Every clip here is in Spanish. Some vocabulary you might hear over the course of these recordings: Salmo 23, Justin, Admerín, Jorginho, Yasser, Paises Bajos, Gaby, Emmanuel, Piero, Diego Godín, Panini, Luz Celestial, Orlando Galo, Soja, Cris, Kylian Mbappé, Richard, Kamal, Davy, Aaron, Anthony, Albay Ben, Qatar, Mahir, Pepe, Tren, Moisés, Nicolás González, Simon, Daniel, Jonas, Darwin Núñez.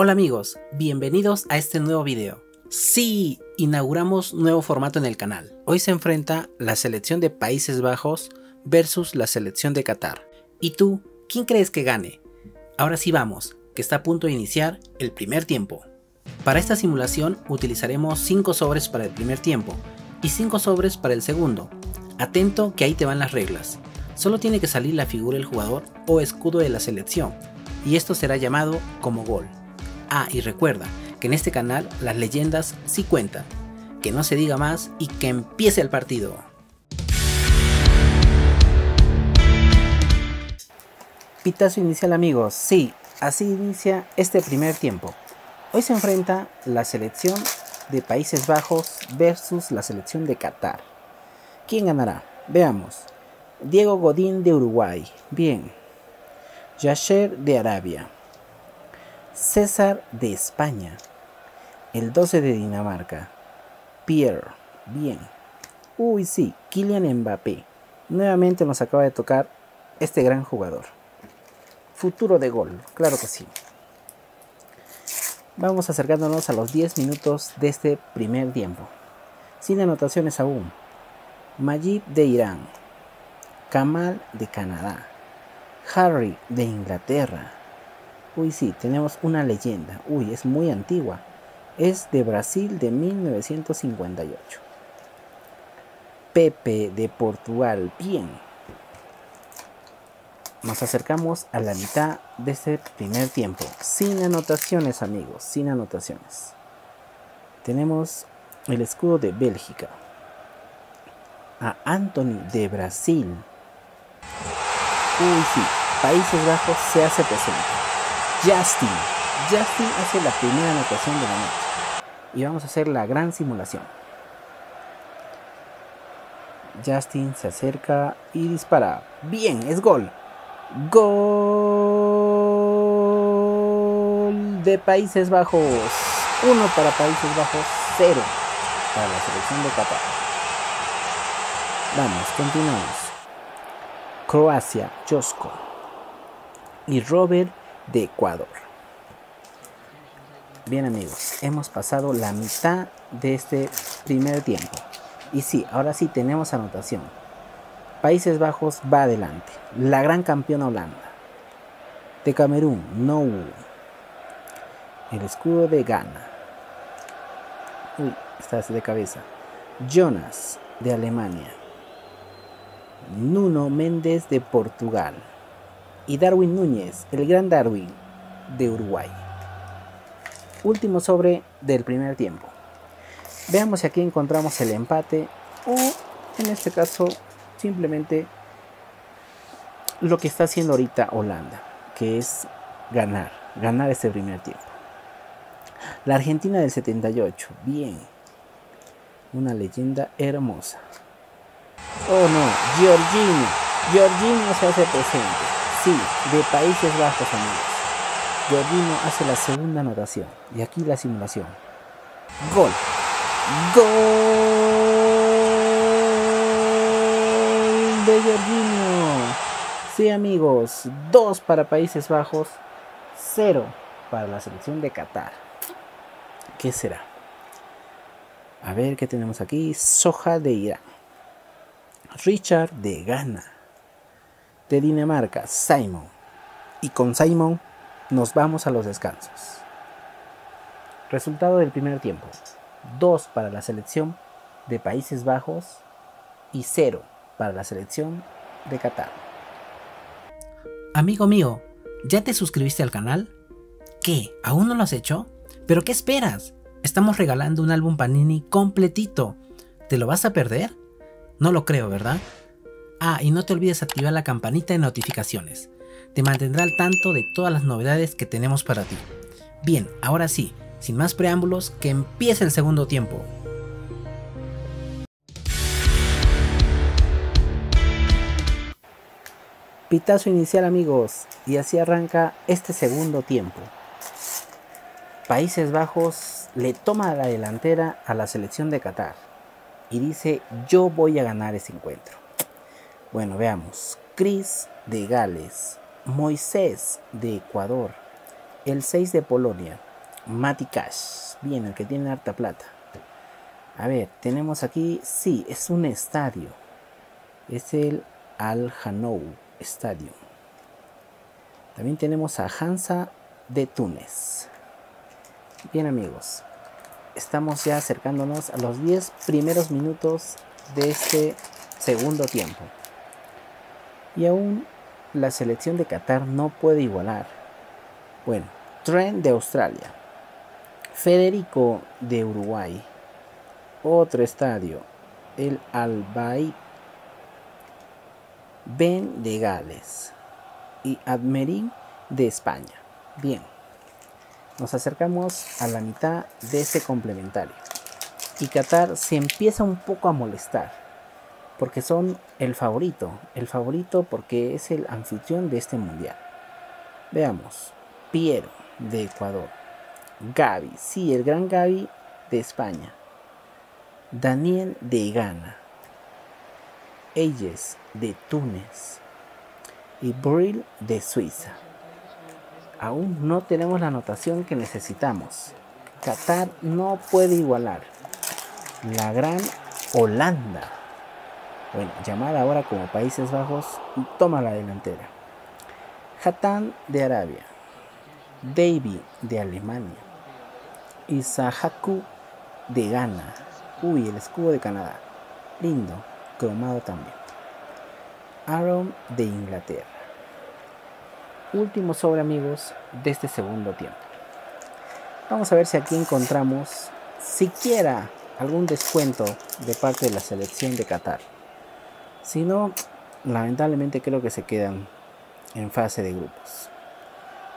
Hola amigos, bienvenidos a este nuevo video. Sí, inauguramos nuevo formato en el canal. Hoy se enfrenta la selección de Países Bajos versus la selección de Qatar. ¿Y tú, quién crees que gane? Ahora sí vamos, que está a punto de iniciar el primer tiempo. Para esta simulación utilizaremos 5 sobres para el primer tiempo y 5 sobres para el segundo. Atento que ahí te van las reglas. Solo tiene que salir la figura del jugador o escudo de la selección y esto será llamado como gol. Ah, y recuerda que en este canal las leyendas sí cuentan. Que no se diga más y que empiece el partido. Pitazo inicial amigos, sí, así inicia este primer tiempo. Hoy se enfrenta la selección de Países Bajos versus la selección de Qatar. ¿Quién ganará? Veamos. Diego Godín de Uruguay, bien. Yasser de Arabia. César de España, el 12 de Dinamarca, Pierre, bien, uy sí, Kylian Mbappé, nuevamente nos acaba de tocar este gran jugador, futuro de gol, claro que sí. Vamos acercándonos a los 10 minutos de este primer tiempo, sin anotaciones aún. Mahir de Irán, Kamal de Canadá, Harry de Inglaterra. Uy sí, tenemos una leyenda, uy es muy antigua, es de Brasil de 1958. Pepe de Portugal, bien. Nos acercamos a la mitad de este primer tiempo, sin anotaciones amigos, sin anotaciones. Tenemos el escudo de Bélgica, a Anthony de Brasil. Uy sí, Países Bajos se hace presente. Justin hace la primera anotación de la noche y vamos a hacer la gran simulación. Justin se acerca y dispara. Bien, es gol. Gol de Países Bajos. 1 para Países Bajos, 0 para la selección de Qatar. Vamos, continuamos. Croacia, Josko y Robert de Ecuador. Bien amigos, hemos pasado la mitad de este primer tiempo y sí, ahora sí tenemos anotación. Países Bajos va adelante, la gran campeona Holanda. De Camerún, no hubo. El escudo de Ghana. Uy, estás de cabeza. Jonas de Alemania, Nuno Méndez de Portugal y Darwin Núñez, el gran Darwin, de Uruguay. Último sobre del primer tiempo. Veamos si aquí encontramos el empate o en este caso simplemente lo que está haciendo ahorita Holanda, que es ganar este primer tiempo. La Argentina del 78, bien. Una leyenda hermosa. Oh no, Jorginho se hace presente. Sí, de Países Bajos amigos. Jorginho hace la segunda anotación y aquí la simulación. Gol. Gol de Jorginho. Sí amigos, 2 para Países Bajos, 0 para la selección de Qatar. ¿Qué será? A ver qué tenemos aquí. Soja de Irán, Richard de Ghana, de Dinamarca, Simon. Y con Simon nos vamos a los descansos. Resultado del primer tiempo: 2 para la selección de Países Bajos y 0 para la selección de Qatar. Amigo mío, ¿ya te suscribiste al canal? ¿Qué? ¿Aún no lo has hecho? ¿Pero qué esperas? Estamos regalando un álbum Panini completito. ¿Te lo vas a perder? No lo creo, ¿verdad? Ah, y no te olvides activar la campanita de notificaciones. Te mantendrá al tanto de todas las novedades que tenemos para ti. Bien, ahora sí, sin más preámbulos, que empiece el segundo tiempo. Pitazo inicial amigos, y así arranca este segundo tiempo. Países Bajos le toma la delantera a la selección de Qatar y dice: yo voy a ganar ese encuentro. Bueno, veamos. Cris de Gales, Moisés de Ecuador, el 6 de Polonia, Mati Cash. Bien, el que tiene harta plata. A ver, tenemos aquí... Sí, es un estadio. Es el Al Janoub Stadium. También tenemos a Hansa de Túnez. Bien, amigos. Estamos ya acercándonos a los 10 primeros minutos de este segundo tiempo. Y aún la selección de Qatar no puede igualar. Bueno, Tren de Australia. Federico de Uruguay. Otro estadio. El Albay Ben de Gales. Y Admerín de España. Bien. Nos acercamos a la mitad de este complementario. Y Qatar se empieza un poco a molestar. Porque son el favorito. El favorito porque es el anfitrión de este mundial. Veamos. Piero de Ecuador. Gaby. Sí, el gran Gaby de España. Daniel de Ghana. Eyes de Túnez. Y Brill de Suiza. Aún no tenemos la anotación que necesitamos. Qatar no puede igualar. La gran Holanda. Bueno, llamada ahora como Países Bajos, toma la delantera. Hatán de Arabia. Davy de Alemania. Y Sahaku de Ghana. Uy, el escudo de Canadá. Lindo, cromado también. Aaron de Inglaterra. Último sobre, amigos, de este segundo tiempo. Vamos a ver si aquí encontramos siquiera algún descuento de parte de la selección de Qatar. Si no, lamentablemente creo que se quedan en fase de grupos.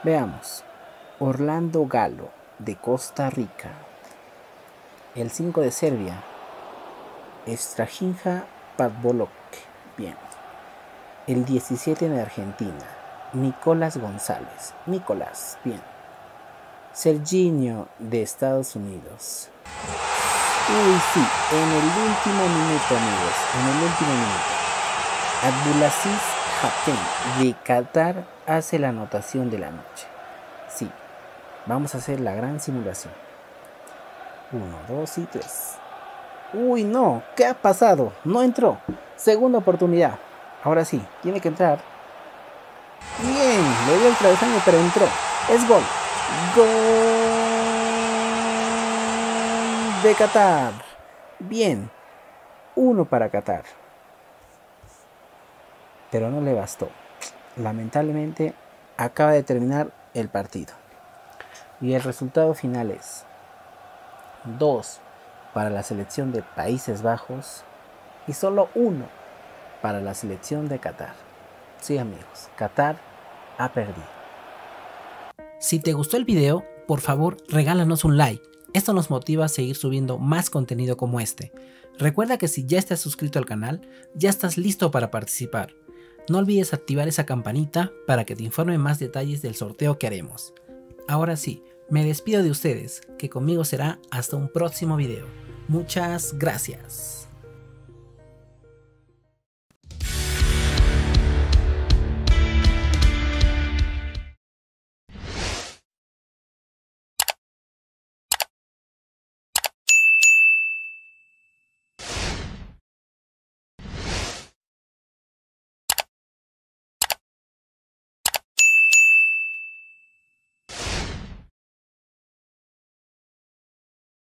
Veamos. Orlando Galo de Costa Rica. El 5 de Serbia. Strahinja Pavlok. Bien. El 17 en Argentina. Nicolás González. Nicolás, bien. Jorginho de Estados Unidos. Uy, sí, en el último minuto, amigos. En el último minuto. Abdulaziz Hatem de Qatar hace la anotación de la noche. Sí, vamos a hacer la gran simulación. 1, 2 y 3. Uy, no, ¿qué ha pasado? No entró. Segunda oportunidad. Ahora sí, tiene que entrar. Bien, le dio el travesaño pero entró. Es gol. Gol de Qatar. Bien. 1 para Qatar. Pero no le bastó. Lamentablemente acaba de terminar el partido. Y el resultado final es 2 para la selección de Países Bajos y solo 1 para la selección de Qatar. Sí, amigos, Qatar ha perdido. Si te gustó el video, por favor regálanos un like. Esto nos motiva a seguir subiendo más contenido como este. Recuerda que si ya estás suscrito al canal, ya estás listo para participar. No olvides activar esa campanita para que te informe más detalles del sorteo que haremos. Ahora sí, me despido de ustedes, que conmigo será hasta un próximo video. Muchas gracias.